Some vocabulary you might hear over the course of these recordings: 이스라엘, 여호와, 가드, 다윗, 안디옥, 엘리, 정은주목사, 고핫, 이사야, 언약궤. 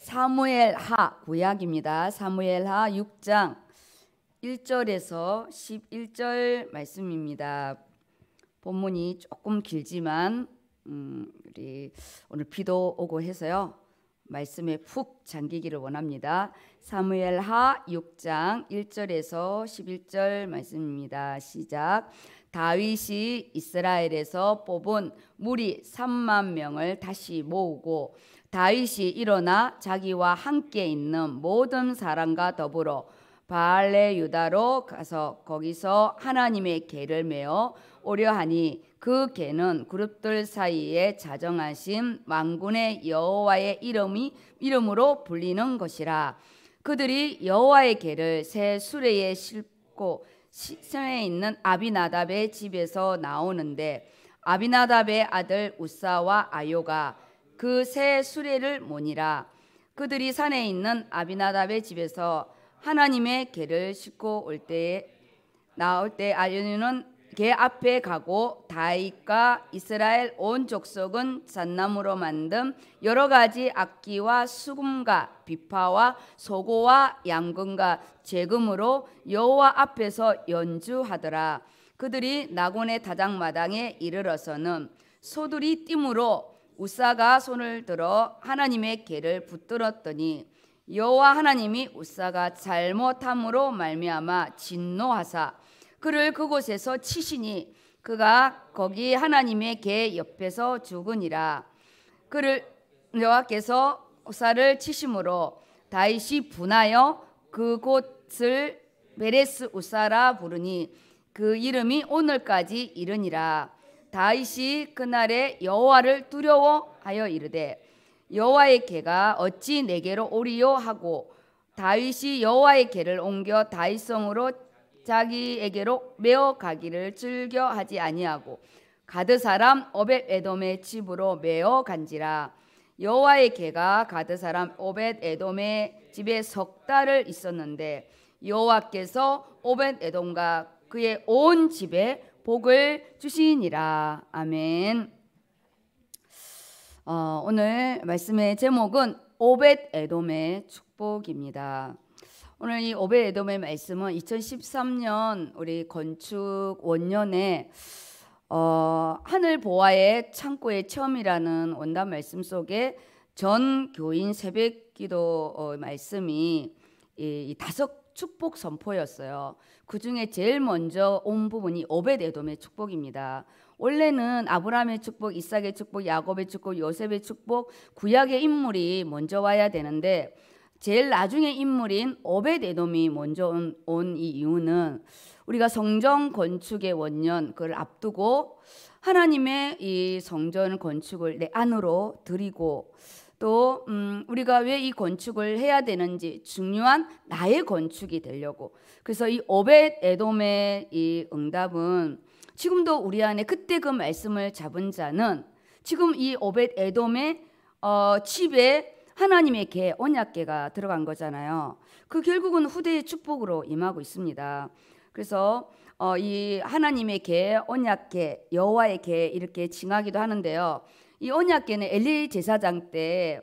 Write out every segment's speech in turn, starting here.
사무엘하 구약입니다. 사무엘하 6장 1절에서 11절 말씀입니다. 본문이 조금 길지만 우리 오늘 비도 오고 해서요, 말씀에 푹 잠기기를 원합니다. 사무엘하 6장 1절에서 11절 말씀입니다. 시작. 다윗이 이스라엘에서 뽑은 무리 3만 명을 다시 모으고 다윗이 일어나 자기와 함께 있는 모든 사람과 더불어 바알레 유다로 가서 거기서 하나님의 궤를 메어 오려하니 그 궤는 그룹들 사이에 자정하신 만군의 여호와의 이름으로 불리는 것이라. 그들이 여호와의 궤를 새 수레에 싣고 시내에 있는 아비나답의 집에서 나오는데 아비나답의 아들 우사와 아요가 그 새 수레를 모니라. 그들이 산에 있는 아비나답의 집에서 하나님의 궤를 싣고 올 때에 나올 때 아요는 궤 앞에 가고 다윗과 이스라엘 온 족속은 잣나무로 만든 여러 가지 악기와 수금과 비파와 소고와 양금과 제금으로 여호와 앞에서 연주하더라. 그들이 나곤의 다장마당에 이르러서는 소들이 띠므로 우사가 손을 들어 하나님의 궤를 붙들었더니 여호와 하나님이 우사가 잘못함으로 말미암아 진노하사 그를 그곳에서 치시니 그가 거기 하나님의 궤 옆에서 죽으니라. 그를 여호와께서 우사를 치심으로 다윗이 분하여 그곳을 베레스 우사라 부르니 그 이름이 오늘까지 이르니라. 다윗이 그날에 여호와를 두려워하여 이르되 여호와의 궤가 어찌 내게로 오리요 하고 다윗이 여호와의 궤를 옮겨 다윗성으로 자기에게로 메어 가기를 즐겨하지 아니하고 가드 사람 오벳에돔의 집으로 메어 간지라. 여호와의 궤가 가드 사람 오벳에돔의 집에 석 달을 있었는데 여호와께서 오벳에돔과 그의 온 집에 복을 주시니라. 아멘. 오늘 말씀의 제목은 오벳에돔의 축복입니다. 오늘 이 오벳에돔의 말씀은 2013년 우리 건축 원년에 하늘 보화의 창고의 체험이라는 원단 말씀 속에 전 교인 새벽기도 말씀이 이 5 축복 선포였어요. 그 중에 제일 먼저 온 부분이 오벳에돔의 축복입니다. 원래는 아브라함의 축복, 이삭의 축복, 야곱의 축복, 요셉의 축복, 구약의 인물이 먼저 와야 되는데 제일 나중에 인물인 오벳에돔이 먼저 온 이 이유는 우리가 성전 건축의 원년 그걸 앞두고 하나님의 이 성전 건축을 내 안으로 드리고 또 우리가 왜 이 건축을 해야 되는지 중요한 나의 건축이 되려고. 그래서 이 오벳에돔의 이 응답은 지금도 우리 안에 그때 그 말씀을 잡은 자는 지금 이 오벳에돔의 집에 하나님의 궤, 언약궤가 들어간 거잖아요. 그 결국은 후대의 축복으로 임하고 있습니다. 그래서 이 하나님의 궤, 언약궤, 여호와의 궤 이렇게 칭하기도 하는데요. 이 언약궤는 엘리 제사장 때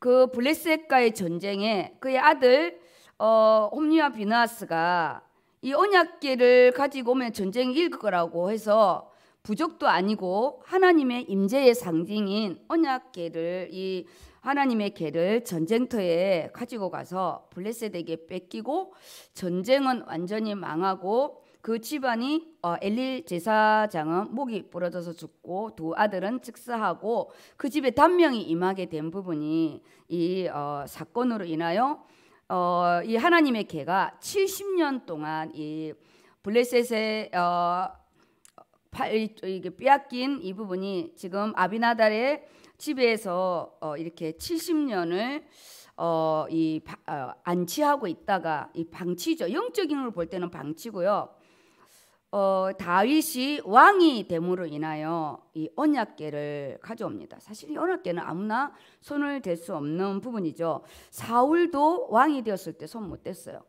그 블레셋과의 전쟁에 그의 아들 홈리와 비나스가 이 언약궤를 가지고 오면 전쟁이 이길 거라고 해서 부적도 아니고 하나님의 임재의 상징인 언약궤를 이 하나님의 궤를 전쟁터에 가지고 가서 블레셋에게 뺏기고 전쟁은 완전히 망하고 그 집안이 엘리 제사장은 목이 부러져서 죽고 두 아들은 즉사하고 그 집에 단명이 임하게 된 부분이 이 사건으로 인하여 이 하나님의 궤가 70년 동안 이 블레셋의 이게 빼앗긴 이 부분이 지금 아비나달의 집에서 이렇게 70년을 안치하고 있다가 이 방치죠. 영적인 걸 볼 때는 방치고요. 다윗이 왕이 됨으로 인하여 이 언약궤를 가져옵니다. 사실 이 언약궤는 아무나 손을 댈 수 없는 부분이죠. 사울도 왕이 되었을 때 손 못 댔어요.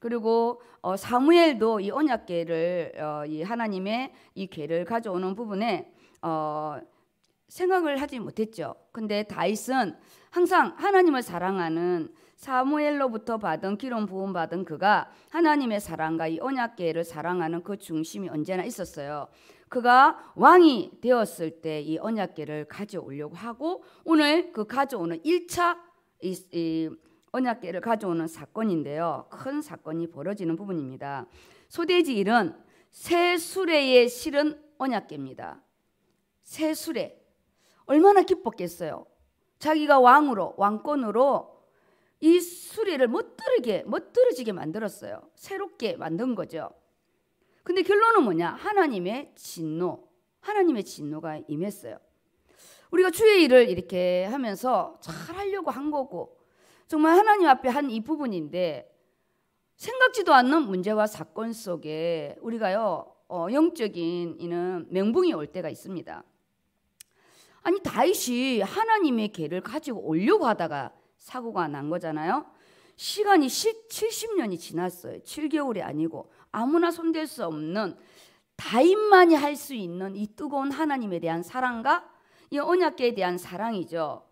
그리고 사무엘도 이 언약궤를 이 하나님의 이 궤를 가져오는 부분에 생각을 하지 못했죠. 근데 다윗은 항상 하나님을 사랑하는 사무엘로부터 받은 기름 부음 받은 그가 하나님의 사랑과 이 언약궤를 사랑하는 그 중심이 언제나 있었어요. 그가 왕이 되었을 때 이 언약궤를 가져오려고 하고 오늘 그 가져오는 1차 이 언약궤를 가져오는 사건인데요. 큰 사건이 벌어지는 부분입니다. 소대지 1은 새 수레에 실은 언약궤입니다. 새 수레. 얼마나 기뻤겠어요. 자기가 왕으로 왕권으로 이 수레를 멋들어지게 만들었어요. 새롭게 만든 거죠. 근데 결론은 뭐냐? 하나님의 진노가 임했어요. 우리가 주의 일을 이렇게 하면서 잘 하려고 한 거고 정말 하나님 앞에 한 이 부분인데 생각지도 않는 문제와 사건 속에 우리가요 영적인 이는 멘붕이 올 때가 있습니다. 아니 다윗이 하나님의 궤를 가지고 오려고 하다가 사고가 난 거잖아요. 시간이 70년이 지났어요. 7개월이 아니고 아무나 손댈 수 없는 다윗만이 할 수 있는 이 뜨거운 하나님에 대한 사랑과 이 언약궤에 대한 사랑이죠.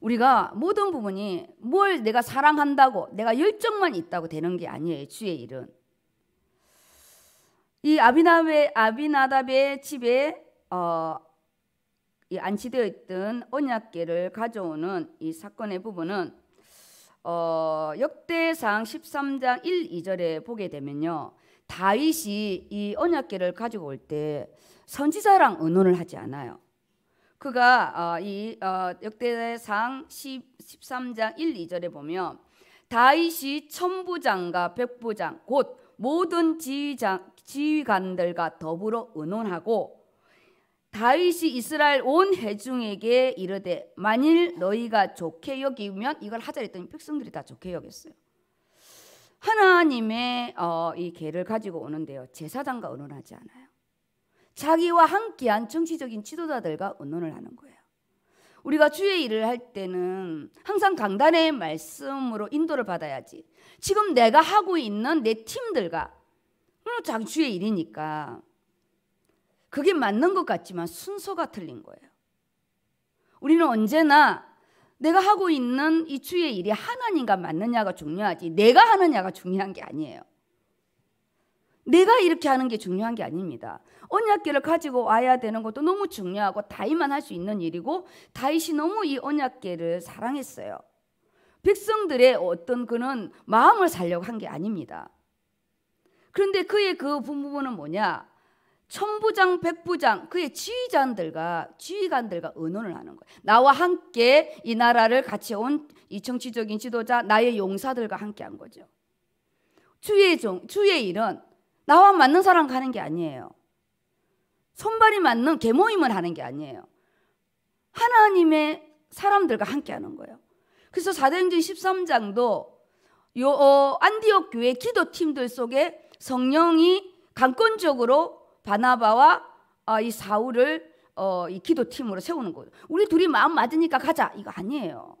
우리가 모든 부분이 뭘 내가 사랑한다고 내가 열정만 있다고 되는 게 아니에요. 주의 일은 이 아비나답의 집에 이 안치되어 있던 언약궤를 가져오는 이 사건의 부분은 역대상 13장 1, 2절에 보게 되면요. 다윗이 이 언약궤를 가지고 올 때 선지자랑 의논을 하지 않아요. 그가 역대상 13장 1, 2절에 보면 다윗이 천부장과 백부장 곧 모든 지휘관들과 더불어 의논하고 다윗이 이스라엘 온 회중에게 이르되 만일 너희가 좋게 여기면 이걸 하자 했더니 백성들이 다 좋게 여겼어요. 하나님의 이 궤를 가지고 오는데요. 제사장과 의논하지 않아요. 자기와 함께한 정치적인 지도자들과 의논을 하는 거예요. 우리가 주의 일을 할 때는 항상 강단의 말씀으로 인도를 받아야지. 지금 내가 하고 있는 내 팀들과 물론 자기 주의 일이니까 그게 맞는 것 같지만 순서가 틀린 거예요. 우리는 언제나 내가 하고 있는 이 주의 일이 하나님과 맞느냐가 중요하지 내가 하느냐가 중요한 게 아니에요. 내가 이렇게 하는 게 중요한 게 아닙니다. 언약궤를 가지고 와야 되는 것도 너무 중요하고 다윗만 할 수 있는 일이고 다윗이 너무 이 언약궤를 사랑했어요. 백성들의 어떤 그는 마음을 살려고 한 게 아닙니다. 그런데 그의 그 부분은 뭐냐? 천부장, 백부장, 그의 지휘관들과 의논을 하는 거예요. 나와 함께 이 나라를 같이 온 이 정치적인 지도자, 나의 용사들과 함께 한 거죠. 주의 일은 나와 맞는 사람과 하는 게 아니에요. 손발이 맞는 개모임을 하는 게 아니에요. 하나님의 사람들과 함께 하는 거예요. 그래서 사도행전 13장도 안디옥 교회 기도팀들 속에 성령이 강권적으로 바나바와 이 사울을 이 기도팀으로 세우는 거예요. 우리 둘이 마음 맞으니까 가자. 이거 아니에요.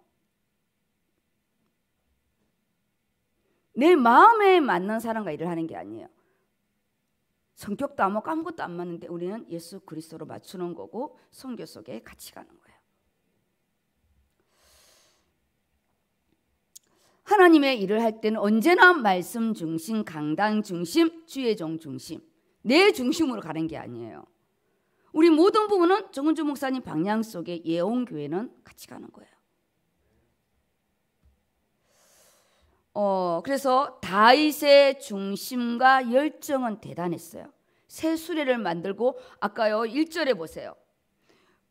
내 마음에 맞는 사람과 일을 하는 게 아니에요. 성격도 안 맞고 아무것도 안 맞는데 우리는 예수 그리스도로 맞추는 거고 선교 속에 같이 가는 거예요. 하나님의 일을 할 때는 언제나 말씀 중심, 강단 중심, 주의 종 중심. 내 중심으로 가는 게 아니에요. 우리 모든 부분은 정은주 목사님 방향 속에 예언교회는 같이 가는 거예요. 그래서 다윗의 중심과 열정은 대단했어요. 새 수레를 만들고 아까요 1절에 보세요.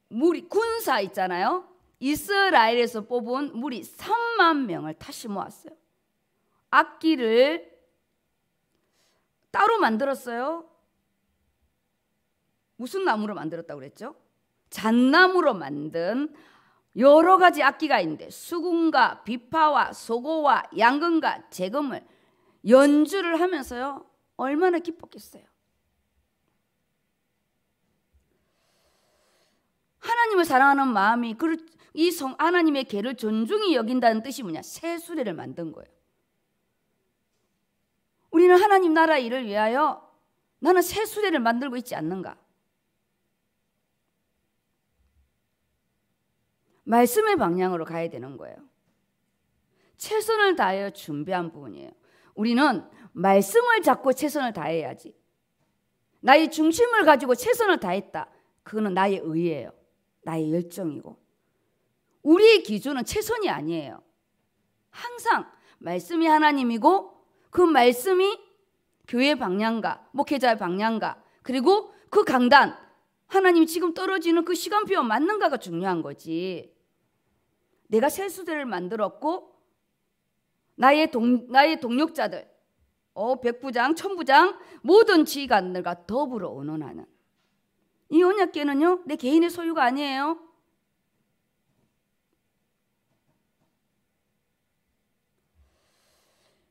무리 군사 있잖아요. 이스라엘에서 뽑은 무리 3만 명을 다시 모았어요. 악기를 따로 만들었어요. 무슨 나무로 만들었다고 그랬죠? 잣나무로 만든 여러 가지 악기가 있는데 수군과 비파와 소고와 양금과 재금을 연주를 하면서요. 얼마나 기뻤겠어요. 하나님을 사랑하는 마음이 이 하나님의 궤를 존중히 여긴다는 뜻이 뭐냐? 새 수레를 만든 거예요. 우리는 하나님 나라 일을 위하여 나는 새 수레를 만들고 있지 않는가? 말씀의 방향으로 가야 되는 거예요. 최선을 다하여 준비한 부분이에요. 우리는 말씀을 잡고 최선을 다해야지, 나의 중심을 가지고 최선을 다했다, 그거는 나의 의예요. 나의 열정이고 우리의 기준은 최선이 아니에요. 항상 말씀이 하나님이고 그 말씀이 교회의 방향과 목회자의 방향과 그리고 그 강단, 하나님이 지금 떨어지는 그 시간표와 맞는가가 중요한 거지. 내가 세수대를 만들었고 나의 동력자들, 백부장, 천부장, 모든 지휘관들과 더불어 의논하는 이 언약궤는요, 내 개인의 소유가 아니에요.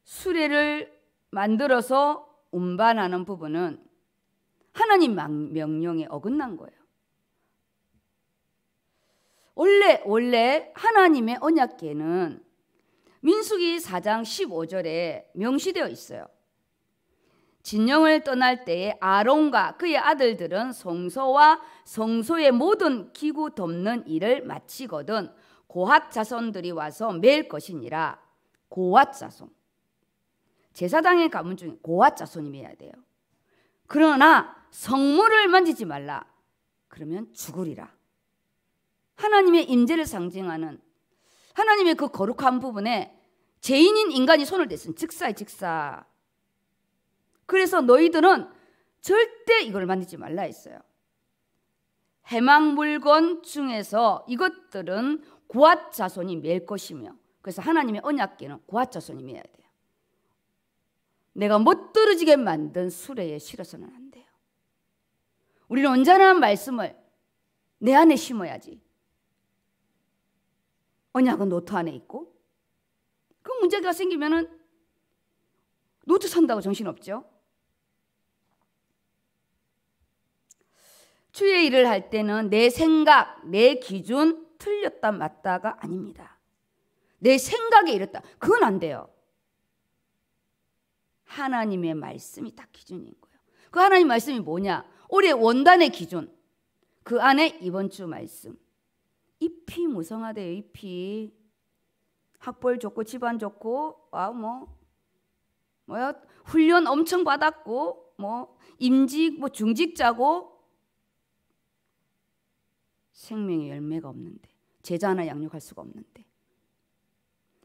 수레를 만들어서 운반하는 부분은 하나님 명령에 어긋난 거예요. 원래 하나님의 언약궤는 민수기 4장 15절에 명시되어 있어요. 진영을 떠날 때에 아론과 그의 아들들은 성소와 성소의 모든 기구 덮는 일을 마치거든 고핫 자손들이 와서 맬 것이니라. 고핫 자손, 제사장의 가문 중에 고핫 자손이 매야 돼요. 그러나 성물을 만지지 말라, 그러면 죽으리라. 하나님의 임재를 상징하는 하나님의 그 거룩한 부분에 죄인인 인간이 손을 댔으니 즉사의. 그래서 너희들은 절대 이걸 만지지 말라 했어요. 해망 물건 중에서 이것들은 고핫 자손이 맬 것이며, 그래서 하나님의 언약궤는 고핫 자손이 매야 돼요. 내가 못 떨어지게 만든 수레에 실어서는 안 돼요. 우리는 언제나 말씀을 내 안에 심어야지. 언약은 노트 안에 있고, 그 문제가 생기면은 노트 산다고 정신없죠. 주의 일을 할 때는 내 생각, 내 기준, 틀렸다 맞다가 아닙니다. 내 생각에 이랬다, 그건 안 돼요. 하나님의 말씀이 딱 기준인 거예요. 그 하나님 말씀이 뭐냐? 올해 원단의 기준, 그 안에 이번 주 말씀. 잎이 무성하대요. 잎이 학벌 좋고 집안 좋고 훈련 엄청 받았고 임직 중직자고 생명의 열매가 없는데, 제자 하나 양육할 수가 없는데,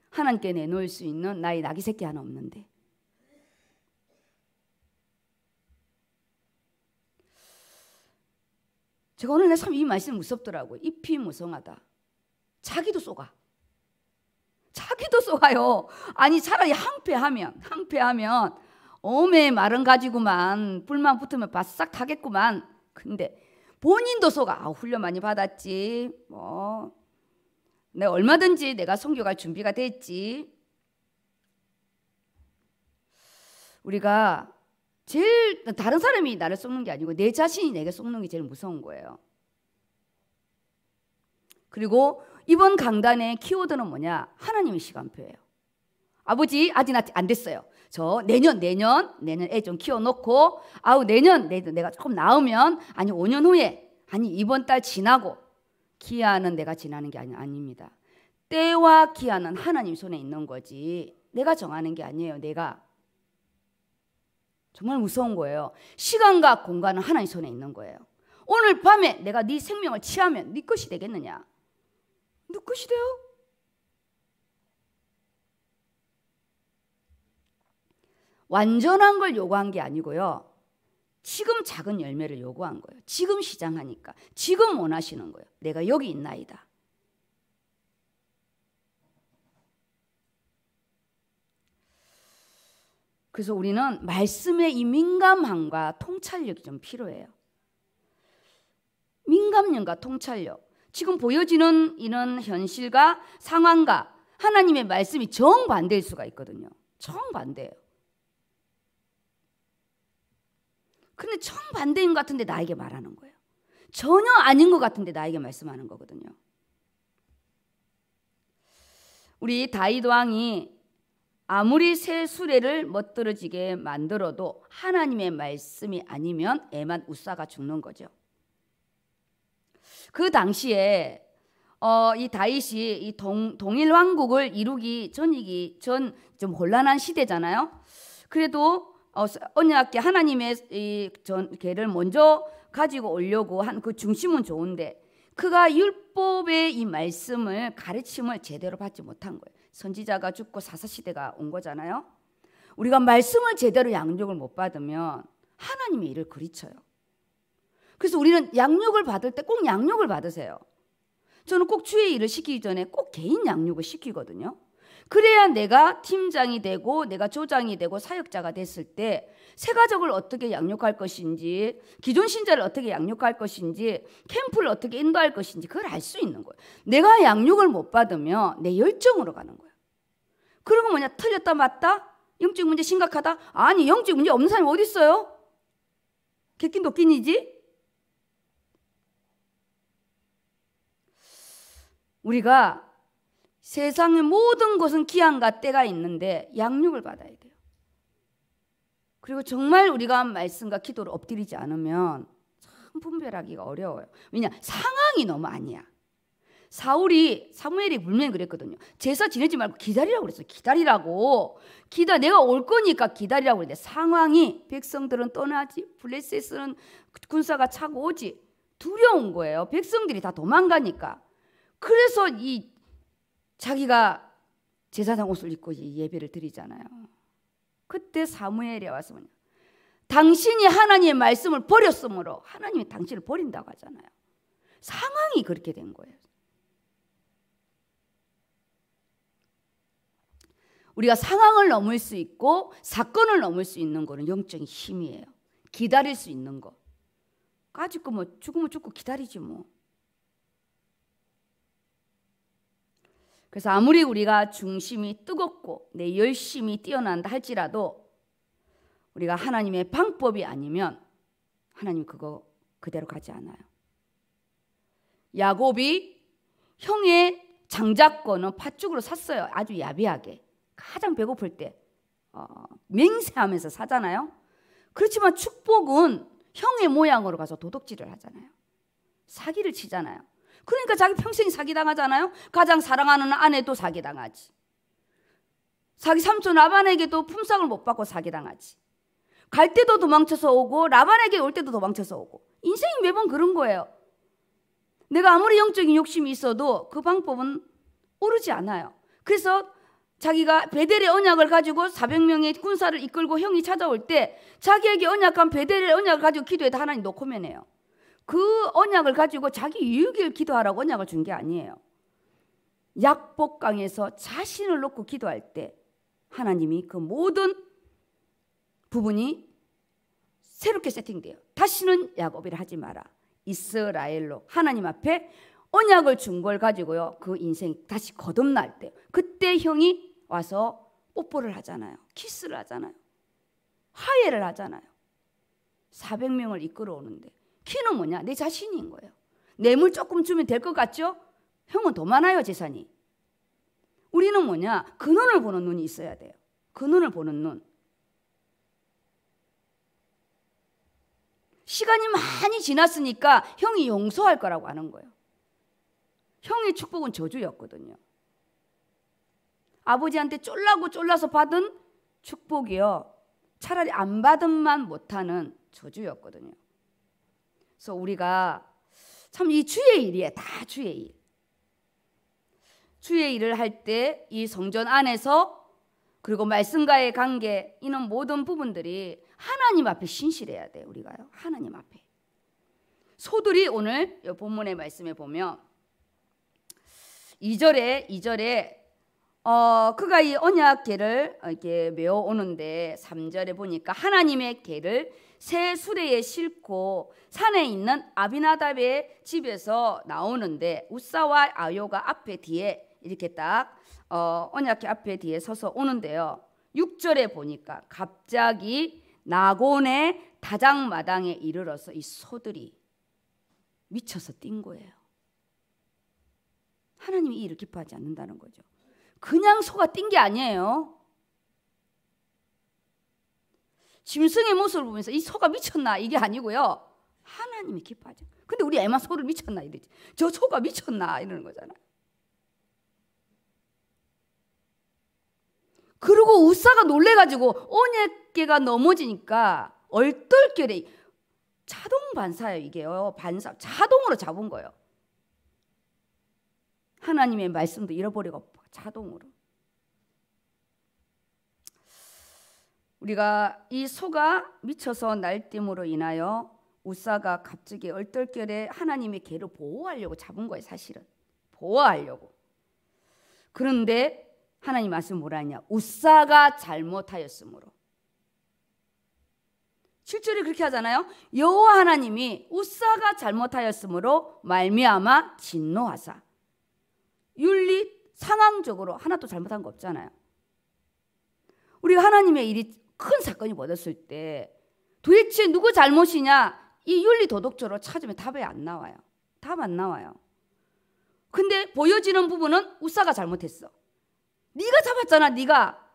하나님께 내놓을 수 있는 나의 나귀 새끼 하나 없는데. 제가 오늘 참 이 말씀 무섭더라고요. 잎이 무성하다. 자기도 속아요. 아니, 차라리 항폐하면 어메 말은 가지고만 불만 붙으면 바싹 타겠구만. 근데 본인도 속아. 훈련 많이 받았지, 내가 얼마든지 내가 선교갈 준비가 됐지. 우리가 제일, 다른 사람이 나를 쏟는 게 아니고 내 자신이 내게 쏟는 게 제일 무서운 거예요. 그리고 이번 강단의 키워드는 뭐냐? 하나님의 시간표예요. 아버지, 아직 안 됐어요. 저 내년 애 좀 키워놓고, 내년 내가 조금 나으면, 아니 5년 후에, 아니 이번 달 지나고. 기한은 내가 지나는 게 아닙니다. 때와 기한은 하나님 손에 있는 거지 내가 정하는 게 아니에요. 내가 정말 무서운 거예요. 시간과 공간은 하나님 손에 있는 거예요. 오늘 밤에 내가 네 생명을 취하면 네 것이 되겠느냐? 네 것이 돼요? 완전한 걸 요구한 게 아니고요, 지금 작은 열매를 요구한 거예요. 지금 시장하니까 지금 원하시는 거예요. 내가 여기 있나이다. 그래서 우리는 말씀의 이 민감함과 통찰력이 좀 필요해요. 민감함과 통찰력. 지금 보여지는 이런 현실과 상황과 하나님의 말씀이 정반대일 수가 있거든요. 정반대예요. 근데 정반대인 것 같은데 나에게 말하는 거예요. 전혀 아닌 것 같은데 나에게 말씀하는 거거든요. 우리 다윗 왕이 아무리 새 수레를 멋들어지게 만들어도 하나님의 말씀이 아니면 애만 웃사가 죽는 거죠. 그 당시에 이 다윗이 이 동일 왕국을 이루기 전이기 전 좀 혼란한 시대잖아요. 그래도 언약궤 하나님의 이 전궤를 먼저 가지고 오려고 한 그 중심은 좋은데 그가 율법의 이 말씀을 가르침을 제대로 받지 못한 거예요. 선지자가 죽고 사사시대가 온 거잖아요. 우리가 말씀을 제대로 양육을 못 받으면 하나님의 일을 그르쳐요. 그래서 우리는 양육을 받을 때 꼭 양육을 받으세요. 저는 꼭 주의 일을 시키기 전에 꼭 개인 양육을 시키거든요. 그래야 내가 팀장이 되고 내가 조장이 되고 사역자가 됐을 때 새 가족을 어떻게 양육할 것인지, 기존 신자를 어떻게 양육할 것인지, 캠프를 어떻게 인도할 것인지 그걸 알 수 있는 거예요. 내가 양육을 못 받으면 내 열정으로 가는 거예요. 그러고 뭐냐, 틀렸다 맞다? 영적 문제 심각하다? 아니, 영적 문제 없는 사람이 어디 있어요? 객긴 도끼니지? 우리가 세상의 모든 것은 기한과 때가 있는데 양육을 받아야 돼요. 그리고 정말 우리가 말씀과 기도를 엎드리지 않으면 참 분별하기가 어려워요. 왜냐? 상황이 너무 아니야. 사무엘이 분명히 그랬거든요. 제사 지내지 말고 기다리라고 그랬어요. 기다리라고. 내가 올 거니까 기다리라고 그랬는데 상황이 백성들은 떠나지, 블레셋은 군사가 차고 오지, 두려운 거예요. 백성들이 다 도망가니까. 그래서 이 자기가 제사장 옷을 입고 예배를 드리잖아요. 그때 사무엘이 와서 뭐냐, 당신이 하나님의 말씀을 버렸으므로 하나님이 당신을 버린다고 하잖아요. 상황이 그렇게 된 거예요. 우리가 상황을 넘을 수 있고 사건을 넘을 수 있는 거는 영적인 힘이에요. 기다릴 수 있는 거. 가지고 뭐 죽으면 죽고 기다리지 뭐. 그래서 아무리 우리가 중심이 뜨겁고 내 열심이 뛰어난다 할지라도 우리가 하나님의 방법이 아니면 하나님 그거 그대로 가지 않아요. 야곱이 형의 장자권은 팥죽으로 샀어요. 아주 야비하게. 가장 배고플 때 맹세하면서 사잖아요. 그렇지만 축복은 형의 모양으로 가서 도둑질을 하잖아요. 사기를 치잖아요. 그러니까 자기 평생 사기당하잖아요. 가장 사랑하는 아내도 사기당하지. 자기 삼촌 라반에게도 품삯을 못 받고 사기당하지. 갈 때도 도망쳐서 오고 라반에게 올 때도 도망쳐서 오고. 인생이 매번 그런 거예요. 내가 아무리 영적인 욕심이 있어도 그 방법은 오르지 않아요. 그래서 자기가 베델의 언약을 가지고 400명의 군사를 이끌고 형이 찾아올 때 자기에게 언약한 베델의 언약을 가지고 기도해도 하나님 놓고 면해요. 그 언약을 가지고 자기 유익을 기도하라고 언약을 준 게 아니에요. 약복강에서 자신을 놓고 기도할 때 하나님이 그 모든 부분이 새롭게 세팅돼요. 다시는 야곱이라 하지 마라. 이스라엘로 하나님 앞에 언약을 준 걸 가지고요. 그 인생이 다시 거듭날 때 그때 형이 와서 뽀뽀를 하잖아요. 키스를 하잖아요. 하회를 하잖아요. 400명을 이끌어오는데 키는 뭐냐? 내 자신인 거예요. 뇌물 조금 주면 될 것 같죠? 형은 더 많아요, 재산이. 우리는 뭐냐? 그 눈을 보는 눈이 있어야 돼요. 그 눈을 보는 눈. 시간이 많이 지났으니까 형이 용서할 거라고 하는 거예요. 형의 축복은 저주였거든요. 아버지한테 쫄라서 받은 축복이요. 차라리 안 받음만 못하는 저주였거든요. 그래서 우리가 참 이 주의 일이에요. 다 주의 일. 주의 일을 할 때 이 성전 안에서 그리고 말씀과의 관계 이런 모든 부분들이 하나님 앞에 신실해야 돼요. 우리가요. 하나님 앞에. 소들이 오늘 본문의 말씀에 보면 2절에 그가 이 언약궤를 이렇게 메어 오는데 3절에 보니까 하나님의 궤를 새 수레에 싣고 산에 있는 아비나답의 집에서 나오는데 우사와 아요가 앞에 뒤에 이렇게 딱 언약궤 앞에 뒤에 서서 오는데요. 6절에 보니까 갑자기 나곤의 다장마당에 이르러서 이 소들이 미쳐서 뛴 거예요. 하나님이 이 일을 기뻐하지 않는다는 거죠. 그냥 소가 뛴 게 아니에요. 짐승의 모습을 보면서 이 소가 미쳤나 이게 아니고요. 하나님이 기뻐하죠. 근데 우리 애만 소를 미쳤나 이러지. 저 소가 미쳤나 이러는 거잖아. 그리고 우사가 놀래가지고 오녜개가 넘어지니까 얼떨결에 자동 반사예요. 이게요. 반사 자동으로 잡은 거예요. 하나님의 말씀도 잃어버리고 자동으로. 우리가 이 소가 미쳐서 날뛰므로 인하여 우사가 갑자기 얼떨결에 하나님의 개를 보호하려고 잡은 거예요. 사실은 보호하려고. 그런데 하나님 말씀 뭐라 하냐, 우사가 잘못하였으므로. 7절에 그렇게 하잖아요. 여호와 하나님이 우사가 잘못하였으므로 말미암아 진노하사. 윤리 상황적으로 하나도 잘못한 거 없잖아요. 우리가 하나님의 일이 큰 사건이 벌어졌을 때 도대체 누구 잘못이냐, 이 윤리 도덕적으로 찾으면 답이 안 나와요. 답 안 나와요. 근데 보여지는 부분은 우사가 잘못했어. 네가 잡았잖아. 네가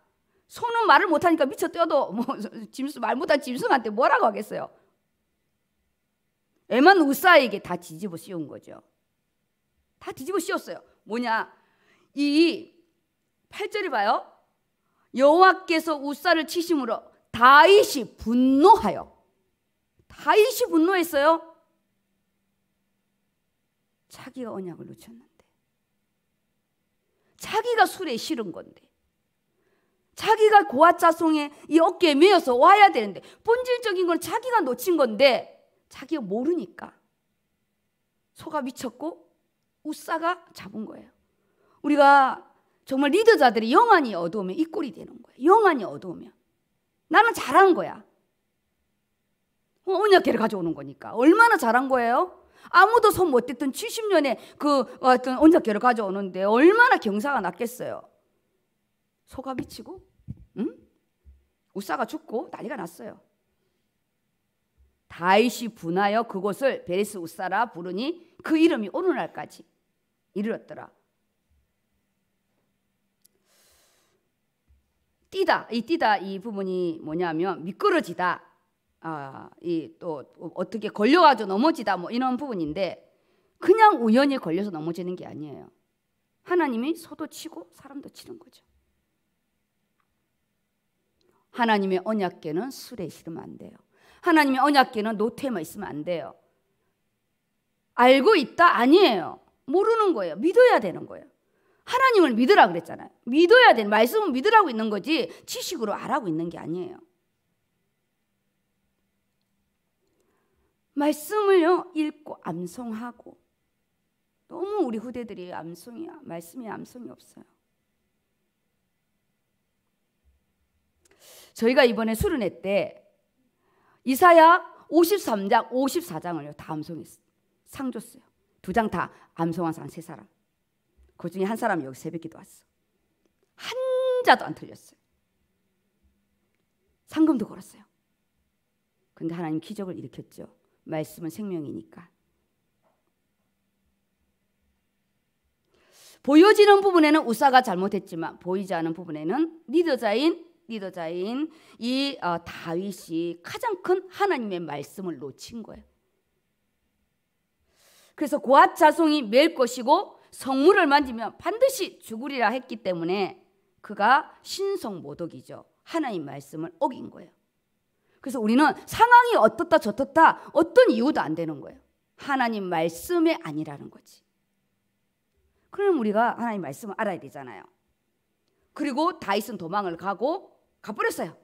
손은 말을 못하니까 미쳐 뛰어도 뭐 짐승, 말 못한 짐승한테 뭐라고 하겠어요. 애만 우사에게 다 뒤집어 씌운 거죠. 다 뒤집어 씌웠어요. 뭐냐, 이 8절이 봐요. 여호와께서 우사를 치심으로 다윗이 분노하여. 다윗이 분노했어요. 자기가 언약을 놓쳤나, 자기가 술에 실은 건데, 자기가 고아자송에 이 어깨에 메어서 와야 되는데, 본질적인 건 자기가 놓친 건데 자기가 모르니까 소가 미쳤고 우사가 잡은 거예요. 우리가 정말 리더자들이 영안이 어두우면 이 꼴이 되는 거예요. 영안이 어두우면 나는 잘한 거야. 언약궤를 가져오는 거니까 얼마나 잘한 거예요? 아무도 손 못 댔던 70년에 그 어떤 언약궤를 가져오는데 얼마나 경사가 났겠어요. 소가 미치고, 응? 우사가 죽고 난리가 났어요. 다윗이 분하여 그곳을 베레스 우사라 부르니 그 이름이 오늘날까지 이르렀더라. 뛰다, 이 뛰다 이 부분이 뭐냐면 미끄러지다. 이 또 어떻게 걸려가지고 넘어지다 뭐 이런 부분인데, 그냥 우연히 걸려서 넘어지는 게 아니에요. 하나님이 소도 치고 사람도 치는 거죠. 하나님의 언약궤는 술에 실으면 안 돼요. 하나님의 언약궤는 노태에만 있으면 안 돼요. 알고 있다? 아니에요. 모르는 거예요. 믿어야 되는 거예요. 하나님을 믿으라 그랬잖아요. 믿어야 되는, 말씀은 믿으라고 있는 거지 지식으로 알라고 있는 게 아니에요. 말씀을요, 읽고 암송하고. 너무 우리 후대들이 암송이야, 말씀이 암송이 없어요. 저희가 이번에 수련회 때 이사야 53장, 54장을요 다 암송했어요. 상 줬어요. 2장 다 암송한 사람 3사람. 그 중에 한 사람이 여기 새벽기도 왔어. 한 자도 안 틀렸어요. 상금도 걸었어요. 근데 하나님 기적을 일으켰죠. 말씀은 생명이니까. 보여지는 부분에는 우사가 잘못했지만 보이지 않은 부분에는 리더자인 이 다윗이 가장 큰 하나님의 말씀을 놓친 거예요. 그래서 고앗자송이 맬 것이고 성물을 만지면 반드시 죽으리라 했기 때문에 그가 신성모독이죠. 하나님 말씀을 어긴 거예요. 그래서 우리는 상황이 어떻다 저렇다 어떤 이유도 안 되는 거예요. 하나님 말씀이 아니라는 거지. 그럼 우리가 하나님 말씀을 알아야 되잖아요. 그리고 다윗은 도망을 가고 가버렸어요.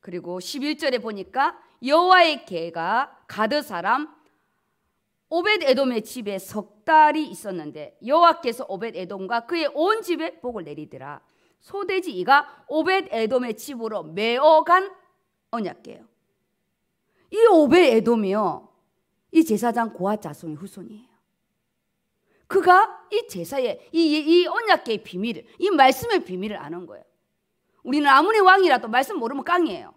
그리고 11절에 보니까 여호와의 개가 가드 사람 오벳에돔의 집에 석 달이 있었는데 여호와께서 오벳에돔과 그의 온 집에 복을 내리더라. 소돼지 이가 오벳에돔의 집으로 메어간 언약궤예요. 이 오벳에돔이요, 이 제사장 고아자손의 후손이에요. 그가 이 제사의 이 언약궤의 비밀을, 이 말씀의 비밀을 아는 거예요. 우리는 아무리 왕이라도 말씀 모르면 깡이에요.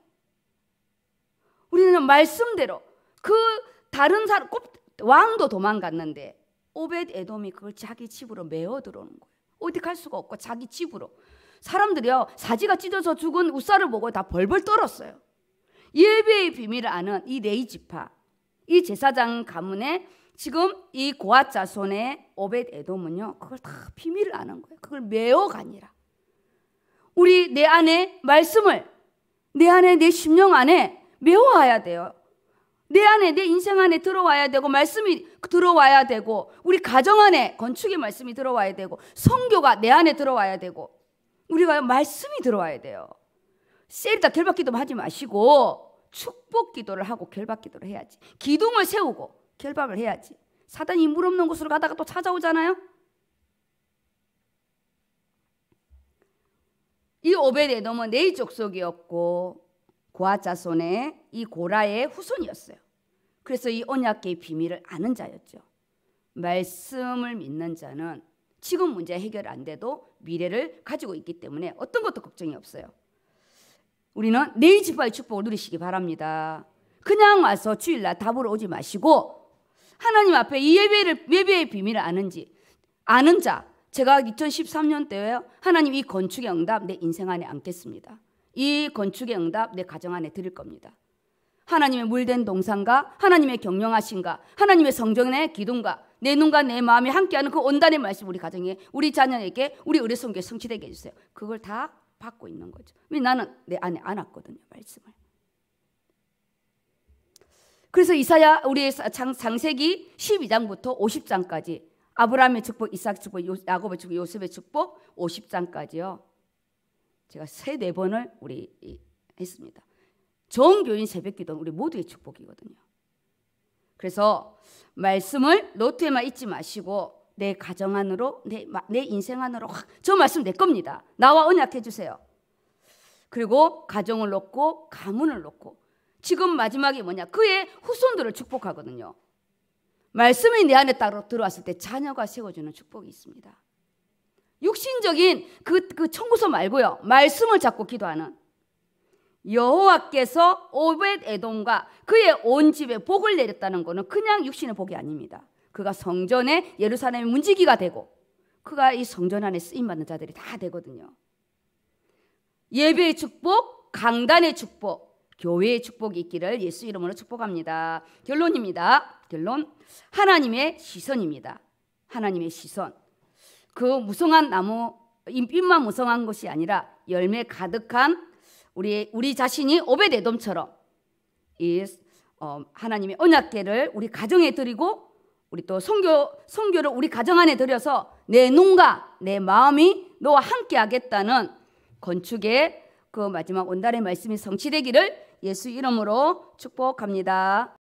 우리는 말씀대로 그 다른 사람, 왕도 도망갔는데 오벳에돔이 그걸 자기 집으로 메어 들어오는 거예요. 어디 갈 수가 없고 자기 집으로. 사람들이요, 사지가 찢어서 죽은 우사를 보고 다 벌벌 떨었어요. 예배의 비밀을 아는 이 레위 지파, 이 제사장 가문의 지금 이 고핫 자손의 오벳에돔은요, 그걸 다 비밀을 아는 거예요. 그걸 메어가니라. 우리 내 안에 말씀을, 내 안에, 내 심령 안에 메워와야 돼요. 내 안에, 내 인생 안에 들어와야 되고, 말씀이 들어와야 되고, 우리 가정 안에 건축의 말씀이 들어와야 되고, 성교가 내 안에 들어와야 되고, 우리가 말씀이 들어와야 돼요. 셀다 결박기도 하지 마시고 축복기도를 하고 결박기도를 해야지. 기둥을 세우고 결박을 해야지. 사단이 물 없는 곳으로 가다가 또 찾아오잖아요. 이 오벳에돔은 레위 족속이었고 고핫 자손의 이 고라의 후손이었어요. 그래서 이 언약계의 비밀을 아는 자였죠. 말씀을 믿는 자는 지금 문제 해결 안 돼도 미래를 가지고 있기 때문에 어떤 것도 걱정이 없어요. 우리는 레위 지파의 축복을 누리시기 바랍니다. 그냥 와서 주일날 답을 오지 마시고 하나님 앞에 이 예배의 비밀을 아는 자, 제가 2013년 때에요, 하나님 이 건축의 응답 내 인생 안에 안겠습니다. 이 건축의 응답 내 가정 안에 드릴 겁니다. 하나님의 물된 동산과 하나님의 경영하신가, 하나님의 성전의 기둥과 내 눈과 내 마음이 함께하는 그 온단의 말씀, 우리 가정에, 우리 자녀에게, 우리 의뢰성교에 성취되게 해주세요. 그걸 다 받고 있는 거죠. 왜 나는 내 안에 안았거든요, 말씀을. 그래서 이사야, 우리 장세기 12장부터 50장까지 아브라함의 축복, 이삭 축복, 야곱의 축복, 요셉의 축복 50장까지요. 제가 3-4번을 우리 했습니다. 정교인 새벽기도는 우리 모두의 축복이거든요. 그래서 말씀을 노트에만 잊지 마시고 내 가정 안으로, 내 인생 안으로 확, 저 말씀 내 겁니다. 나와 언약해 주세요. 그리고 가정을 놓고 가문을 놓고 지금 마지막이 뭐냐, 그의 후손들을 축복하거든요. 말씀이 내 안에 따로 들어왔을 때 자녀가 세워주는 축복이 있습니다. 육신적인 그 청구서 말고요, 말씀을 잡고 기도하는, 여호와께서 오벳에돔과 그의 온 집에 복을 내렸다는 것은 그냥 육신의 복이 아닙니다. 그가 성전에, 예루살렘의 문지기가 되고 그가 이 성전 안에 쓰임받는 자들이 다 되거든요. 예배의 축복, 강단의 축복, 교회의 축복이 있기를 예수 이름으로 축복합니다. 결론입니다. 결론, 하나님의 시선입니다. 하나님의 시선. 그 무성한 나무, 잎만 무성한 것이 아니라 열매 가득한 우리 자신이 오벳에돔처럼 이 하나님의 언약궤를 우리 가정에 드리고, 우리 또 성교를 우리 가정 안에 들여서 내 눈과 내 마음이 너와 함께 하겠다는 건축의 그 마지막 온달의 말씀이 성취되기를 예수 이름으로 축복합니다.